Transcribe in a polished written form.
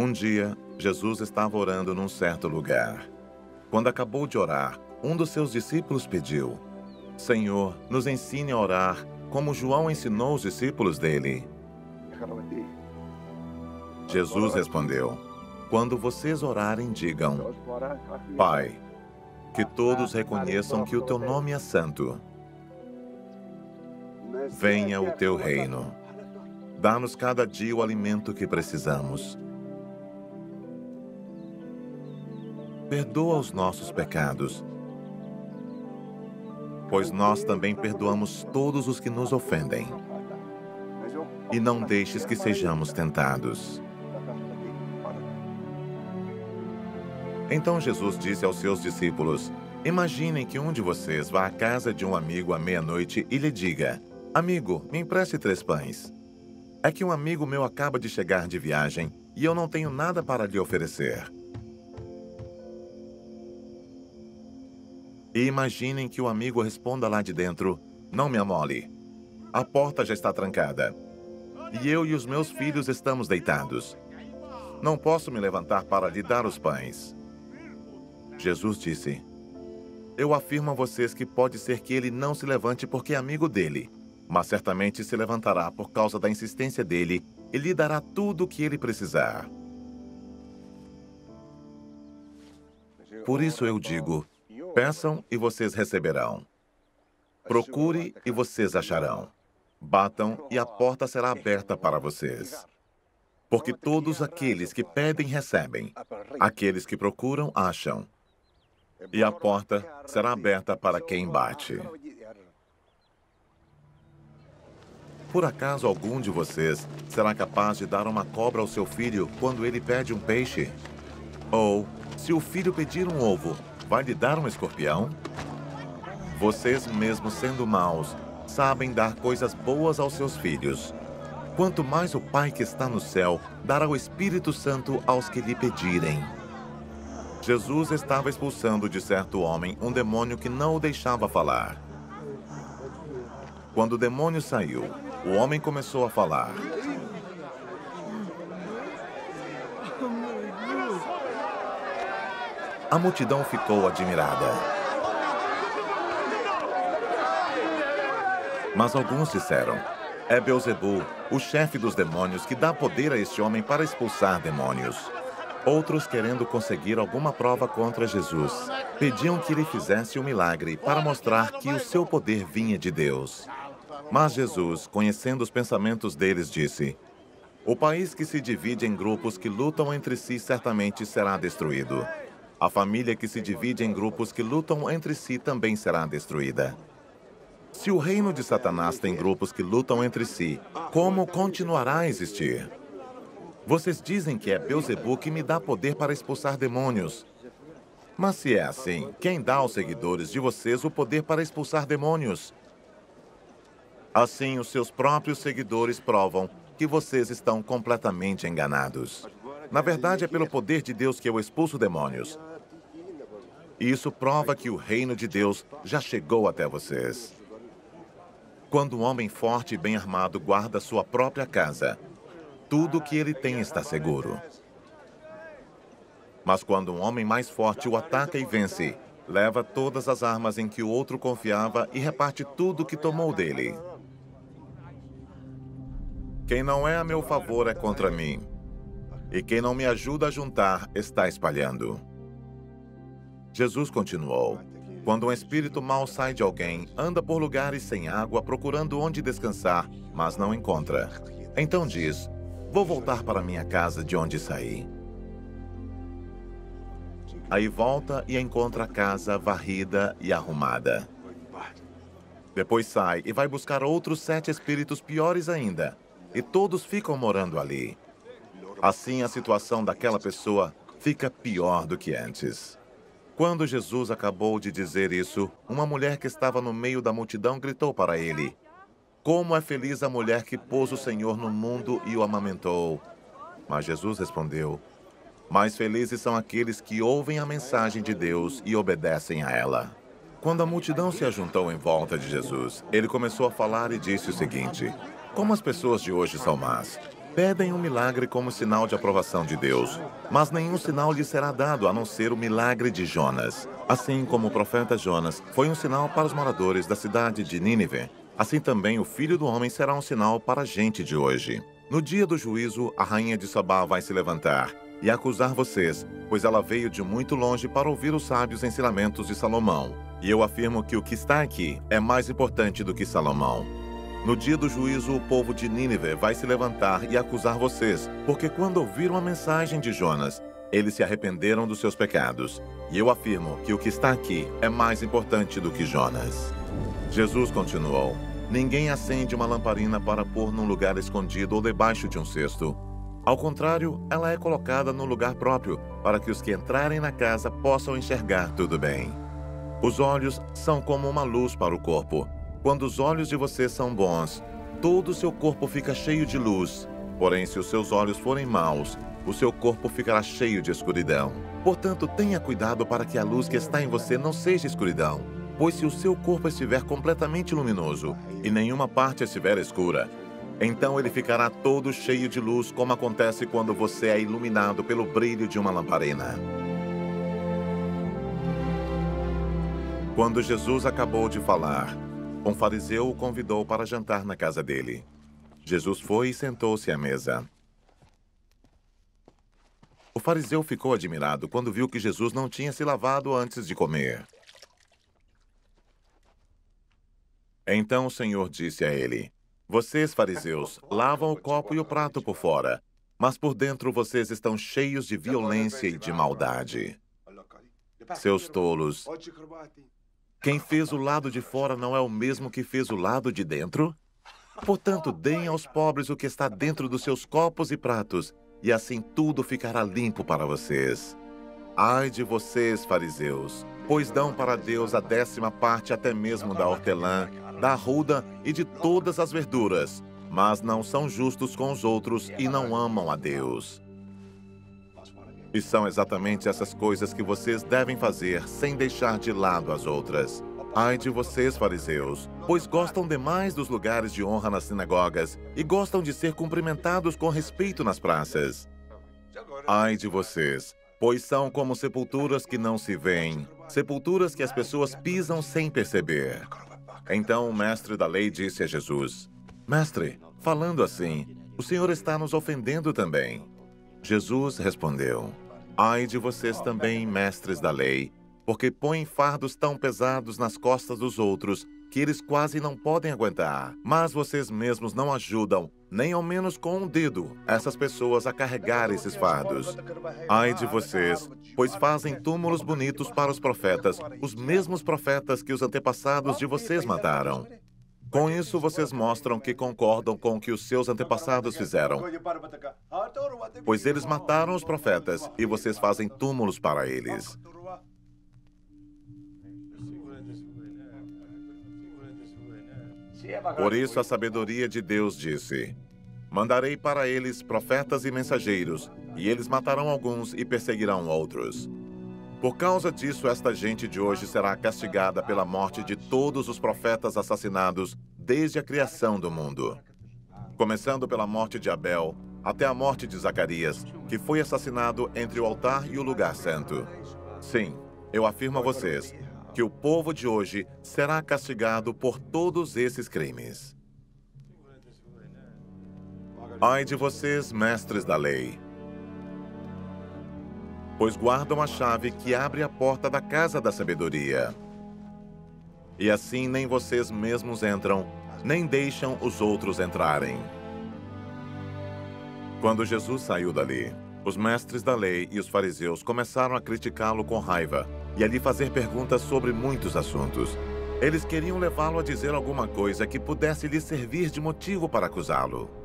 Um dia, Jesus estava orando num certo lugar. Quando acabou de orar, um dos seus discípulos pediu: Senhor, nos ensine a orar, como João ensinou os discípulos dele. Jesus respondeu: Quando vocês orarem, digam: Pai, que todos reconheçam que o teu nome é santo. Venha o teu reino. Dá-nos cada dia o alimento que precisamos. Perdoa os nossos pecados, pois nós também perdoamos todos os que nos ofendem. E não deixes que sejamos tentados. Então Jesus disse aos seus discípulos: Imaginem que um de vocês vá à casa de um amigo à meia-noite e lhe diga: Amigo, me empreste 3 pães. É que um amigo meu acaba de chegar de viagem e eu não tenho nada para lhe oferecer. E imaginem que o amigo responda lá de dentro: Não me amole. A porta já está trancada. E eu e os meus filhos estamos deitados. Não posso me levantar para lhe dar os pães. Jesus disse: Eu afirmo a vocês que pode ser que ele não se levante porque é amigo dele, mas certamente se levantará por causa da insistência dele e lhe dará tudo o que ele precisar. Por isso eu digo: peçam e vocês receberão. Procure e vocês acharão. Batam e a porta será aberta para vocês. Porque todos aqueles que pedem, recebem. Aqueles que procuram, acham. E a porta será aberta para quem bate. Por acaso algum de vocês será capaz de dar uma cobra ao seu filho quando ele pede um peixe? Ou, se o filho pedir um ovo, vai lhe dar um escorpião? Vocês, mesmo sendo maus, sabem dar coisas boas aos seus filhos. Quanto mais o Pai que está no céu dará o Espírito Santo aos que lhe pedirem. Jesus estava expulsando de certo homem um demônio que não o deixava falar. Quando o demônio saiu, o homem começou a falar. A multidão ficou admirada. Mas alguns disseram: É Belzebu, o chefe dos demônios, que dá poder a este homem para expulsar demônios. Outros, querendo conseguir alguma prova contra Jesus, pediam que ele fizesse um milagre para mostrar que o seu poder vinha de Deus. Mas Jesus, conhecendo os pensamentos deles, disse: O país que se divide em grupos que lutam entre si certamente será destruído. A família que se divide em grupos que lutam entre si também será destruída. Se o reino de Satanás tem grupos que lutam entre si, como continuará a existir? Vocês dizem que é Belzebu que me dá poder para expulsar demônios. Mas se é assim, quem dá aos seguidores de vocês o poder para expulsar demônios? Assim, os seus próprios seguidores provam que vocês estão completamente enganados. Na verdade, é pelo poder de Deus que eu expulso demônios. E isso prova que o reino de Deus já chegou até vocês. Quando um homem forte e bem armado guarda sua própria casa, tudo o que ele tem está seguro. Mas quando um homem mais forte o ataca e vence, leva todas as armas em que o outro confiava e reparte tudo o que tomou dele. Quem não é a meu favor é contra mim. E quem não me ajuda a juntar, está espalhando. Jesus continuou: Quando um espírito mau sai de alguém, anda por lugares sem água, procurando onde descansar, mas não encontra. Então diz: Vou voltar para minha casa de onde saí. Aí volta e encontra a casa varrida e arrumada. Depois sai e vai buscar outros 7 espíritos piores ainda, e todos ficam morando ali. Assim, a situação daquela pessoa fica pior do que antes. Quando Jesus acabou de dizer isso, uma mulher que estava no meio da multidão gritou para ele: Como é feliz a mulher que pôs o Senhor no mundo e o amamentou. Mas Jesus respondeu: Mais felizes são aqueles que ouvem a mensagem de Deus e obedecem a ela. Quando a multidão se ajuntou em volta de Jesus, ele começou a falar e disse o seguinte: Como as pessoas de hoje são más. Pedem um milagre como sinal de aprovação de Deus, mas nenhum sinal lhe será dado a não ser o milagre de Jonas. Assim como o profeta Jonas foi um sinal para os moradores da cidade de Nínive, assim também o Filho do Homem será um sinal para a gente de hoje. No dia do juízo, a rainha de Sabá vai se levantar e acusar vocês, pois ela veio de muito longe para ouvir os sábios ensinamentos de Salomão. E eu afirmo que o que está aqui é mais importante do que Salomão. No dia do juízo, o povo de Nínive vai se levantar e acusar vocês, porque quando ouviram a mensagem de Jonas, eles se arrependeram dos seus pecados. E eu afirmo que o que está aqui é mais importante do que Jonas. Jesus continuou: ninguém acende uma lamparina para pôr num lugar escondido ou debaixo de um cesto. Ao contrário, ela é colocada no lugar próprio, para que os que entrarem na casa possam enxergar tudo bem. Os olhos são como uma luz para o corpo. Quando os olhos de vocês são bons, todo o seu corpo fica cheio de luz. Porém, se os seus olhos forem maus, o seu corpo ficará cheio de escuridão. Portanto, tenha cuidado para que a luz que está em você não seja escuridão. Pois se o seu corpo estiver completamente luminoso e nenhuma parte estiver escura, então ele ficará todo cheio de luz, como acontece quando você é iluminado pelo brilho de uma lamparina. Quando Jesus acabou de falar, um fariseu o convidou para jantar na casa dele. Jesus foi e sentou-se à mesa. O fariseu ficou admirado quando viu que Jesus não tinha se lavado antes de comer. Então o Senhor disse a ele: vocês, fariseus, lavam o copo e o prato por fora, mas por dentro vocês estão cheios de violência e de maldade. Seus tolos! Quem fez o lado de fora não é o mesmo que fez o lado de dentro? Portanto, deem aos pobres o que está dentro dos seus copos e pratos, e assim tudo ficará limpo para vocês. Ai de vocês, fariseus, pois dão para Deus a 10ª parte até mesmo da hortelã, da arruda e de todas as verduras, mas não são justos com os outros e não amam a Deus. E são exatamente essas coisas que vocês devem fazer sem deixar de lado as outras. Ai de vocês, fariseus, pois gostam demais dos lugares de honra nas sinagogas e gostam de ser cumprimentados com respeito nas praças. Ai de vocês, pois são como sepulturas que não se veem, sepulturas que as pessoas pisam sem perceber. Então o mestre da lei disse a Jesus: mestre, falando assim, o Senhor está nos ofendendo também. Jesus respondeu: ai de vocês também, mestres da lei, porque põem fardos tão pesados nas costas dos outros que eles quase não podem aguentar, mas vocês mesmos não ajudam, nem ao menos com um dedo, essas pessoas a carregar esses fardos. Ai de vocês, pois fazem túmulos bonitos para os profetas, os mesmos profetas que os antepassados de vocês mataram. Com isso, vocês mostram que concordam com o que os seus antepassados fizeram, pois eles mataram os profetas e vocês fazem túmulos para eles. Por isso, a sabedoria de Deus disse: mandarei para eles profetas e mensageiros, e eles matarão alguns e perseguirão outros. Por causa disso, esta gente de hoje será castigada pela morte de todos os profetas assassinados desde a criação do mundo. Começando pela morte de Abel, até a morte de Zacarias, que foi assassinado entre o altar e o lugar santo. Sim, eu afirmo a vocês que o povo de hoje será castigado por todos esses crimes. Ai de vocês, mestres da lei, pois guardam a chave que abre a porta da casa da sabedoria. E assim nem vocês mesmos entram, nem deixam os outros entrarem. Quando Jesus saiu dali, os mestres da lei e os fariseus começaram a criticá-lo com raiva e a lhe fazer perguntas sobre muitos assuntos. Eles queriam levá-lo a dizer alguma coisa que pudesse lhe servir de motivo para acusá-lo.